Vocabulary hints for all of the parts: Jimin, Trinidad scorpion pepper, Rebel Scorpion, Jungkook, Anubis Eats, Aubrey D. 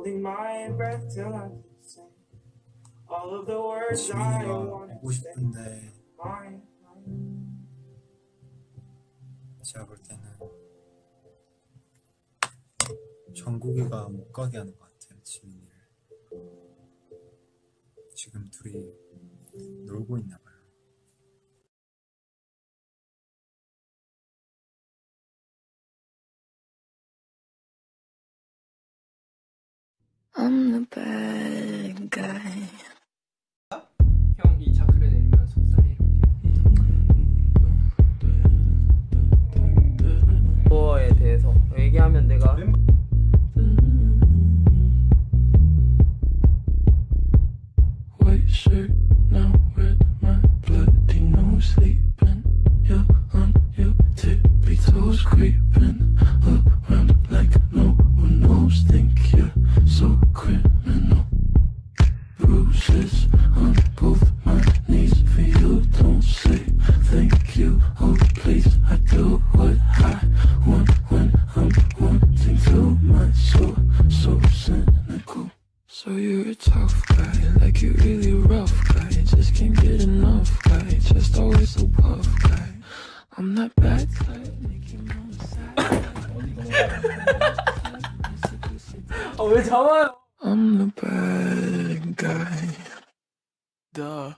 holding my breath till I can say all of the words I want to say. 제가 볼 때는 정국이가 못 가게 하는 것 같아요. 지민이를 지금 둘이 놀고 있나 봐요. I'm the bad guy. 형, 이 자크를 내리면 속살이 이렇게. 그거에 대해서 얘기하면 내가. White shirt now with my bloody nose sleeping. You're on your tippy toes creeping around like no one knows. Think you're so criminal. Bruises on both my knees for you. Don't say thank you. Oh please, I do what I want when I'm wanting to. My soul so cynical. So you're a tough guy, like you really rough guy. Just can't get enough guy, just always a buff guy. I'm not bad type, making my own side. 아 왜 잡아요? I'm the bad guy. Duh.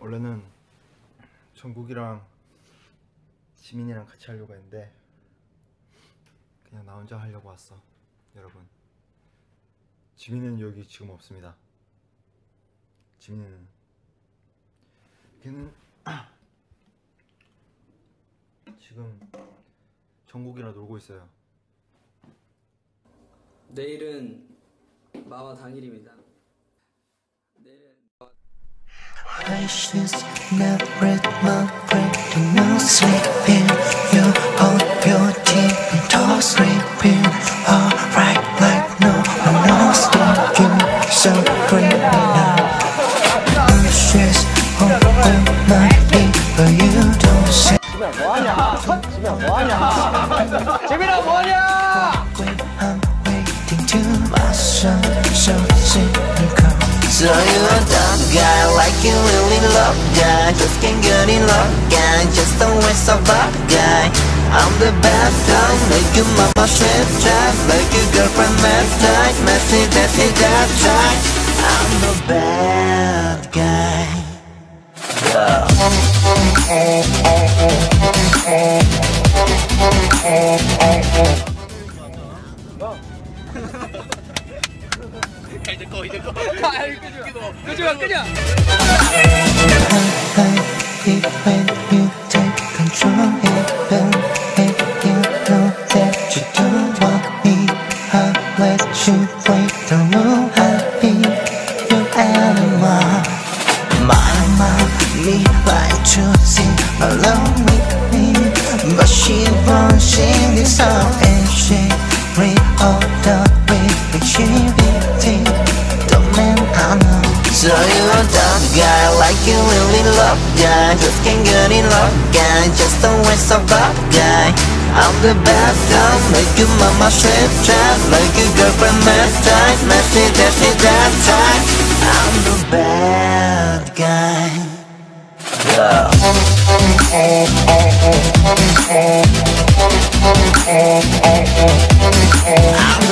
원래는 정국이랑 지민이랑 같이 하려고 했는데 그냥 나 혼자 하려고 왔어. 여러분, 지민이는 여기 지금 없습니다. 지민이는 걔는 지금 정국이랑 놀고 있어요. 내일은 마마 당일입니다. 내일은 Questions that read my brain to no sleeping. You hold your teeth and talk sleeping. Alright, like no one knows. Thinking so criminal. Questions open my feet, but you don't say. 지민아 뭐하냐? 지민아 뭐하냐? 지민아 뭐하냐? I'm waiting to myself, so cynical. So you're a dumb guy, like you really love guy. Just can't get in love guy, just a waste of love guy. I'm the bad guy, make your mama shit tight, make your girlfriend mad tight, messy, messy, that tight. I'm the bad guy. 끄지마 끄지마. You really love guy, just can't get in love guy, just don't waste a bad guy. I'm the bad guy, make your mama strip trap, like your girlfriend messed up, messy, messy, that time. I'm the bad guy. Yeah. I'm